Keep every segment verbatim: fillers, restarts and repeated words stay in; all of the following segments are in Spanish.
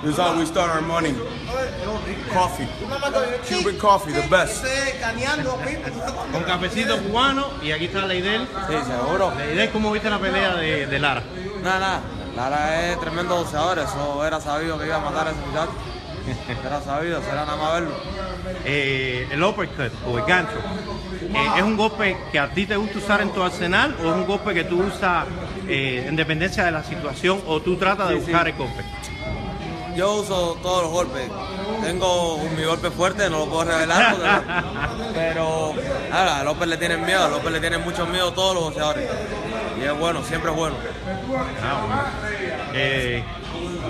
This is how we start our morning. Coffee. Cuban coffee, the best. Con cafecito cubano y aquí está Leider. Sí, seguro. Leider, ¿cómo viste la pelea de, de Lara? Nada, nada. Lara es tremendo boxeador, eso era sabido que iba a matar a ese muchacho. Era sabido, será nada más verlo. Eh, el uppercut o el gancho, eh, ¿es un golpe que a ti te gusta usar en tu arsenal o es un golpe que tú usas eh, en dependencia de la situación o tú tratas de sí, buscar sí. el golpe? Yo uso todos los golpes. Tengo mi golpe fuerte, no lo puedo revelar, porque, pero ahora, a López le tienen miedo, a López le tienen mucho miedo todos los boxeadores. Y es bueno, siempre es bueno. Ah, bueno. Eh,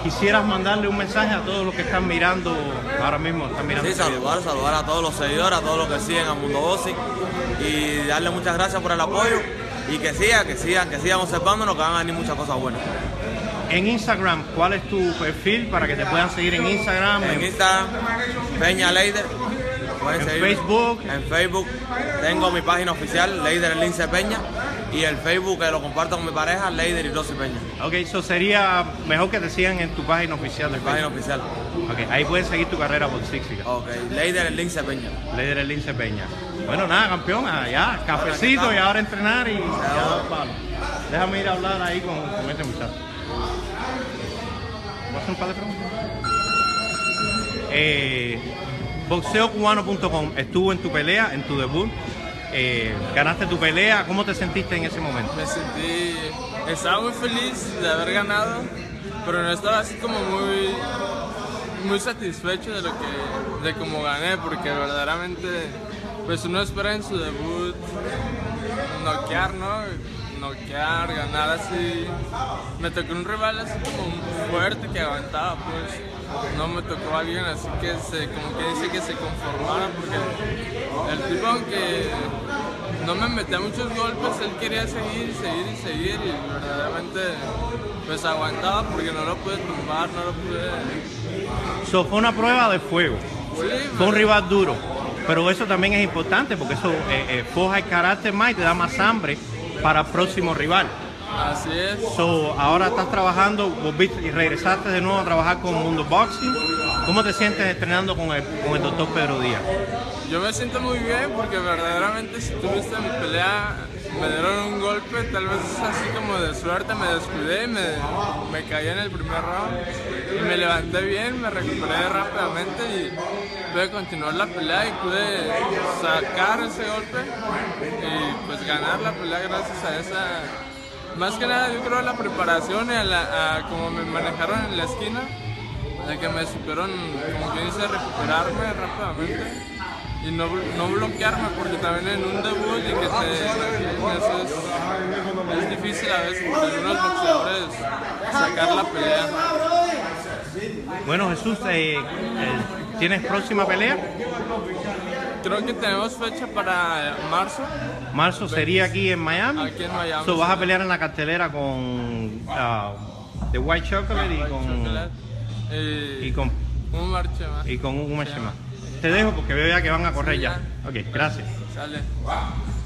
¿Quisieras mandarle un mensaje a todos los que están mirando ahora mismo? Están mirando sí, saludar, saludar a todos los seguidores, a todos los que siguen a Mundo Boxing y darle muchas gracias por el apoyo y que sigan, que sigan, que sigan observándonos, que van a venir muchas cosas buenas. En Instagram, ¿cuál es tu perfil para que te puedan seguir en Instagram? En Instagram, Peña Leider. En seguirme. Facebook. En Facebook tengo mi página oficial, Leider Lince Peña. Y el Facebook que lo comparto con mi pareja, Leider y Rosy Peña. Ok, eso sería mejor que te sigan en tu página oficial. Mi página oficial. Ok, ahí puedes seguir tu carrera boxística. Ok, Leider Lince Peña. Leider Lince Peña. Bueno, nada, campeón, ya, cafecito ahora y ahora entrenar y ya dos palos. Déjame ir a hablar ahí con, con este muchacho. ¿Vas a hacer un par de preguntas? Eh, boxeo cubano punto com estuvo en tu pelea, en tu debut. Eh, ganaste tu pelea, ¿cómo te sentiste en ese momento? Me sentí, estaba muy feliz de haber ganado, pero no estaba así como muy, muy satisfecho de lo que, de cómo gané, porque verdaderamente, pues uno espera en su debut noquear, ¿no? Noquear, ganar así. Me tocó un rival así como fuerte que aguantaba, pues. No me tocó a alguien así que se, como que dice que se conformara, porque el tipo, aunque no me metía muchos golpes, él quería seguir y seguir y seguir y verdaderamente pues aguantaba porque no lo pude tumbar, no lo pude... So, fue una prueba de fuego, sí, fue un rival duro, pero eso también es importante porque eso eh, eh, forja el carácter más y te da más hambre para el próximo rival. Así es. So, ahora estás trabajando, volviste y regresaste de nuevo a trabajar con Mundo Boxing. ¿Cómo te sientes entrenando con el, con el doctor Pedro Díaz? Yo me siento muy bien porque verdaderamente si tuviste mi pelea, me dieron un golpe, tal vez es así como de suerte, me descuidé, me, me caí en el primer round y me levanté bien, me recuperé rápidamente y pude continuar la pelea y pude sacar ese golpe y pues ganar la pelea gracias a esa... Más que nada yo creo a la preparación y a, la, a como me manejaron en la esquina, de que me supieron, como que dice, recuperarme rápidamente y no, no bloquearme, porque también en un debut y que te, es, es difícil a veces para algunos boxeadores sacar la pelea. Bueno, Jesús, eh, eh, ¿tienes próxima pelea? Creo que tenemos fecha para marzo. Marzo sería aquí en Miami. Aquí en Miami. So, vas a pelear en la cartelera con uh, The White Chocolate y con, Chocolate. Eh, y con un marche más. Y con un marche más. Te dejo porque veo ya que van a correr sí, ya. ya. Ok, gracias. Sale.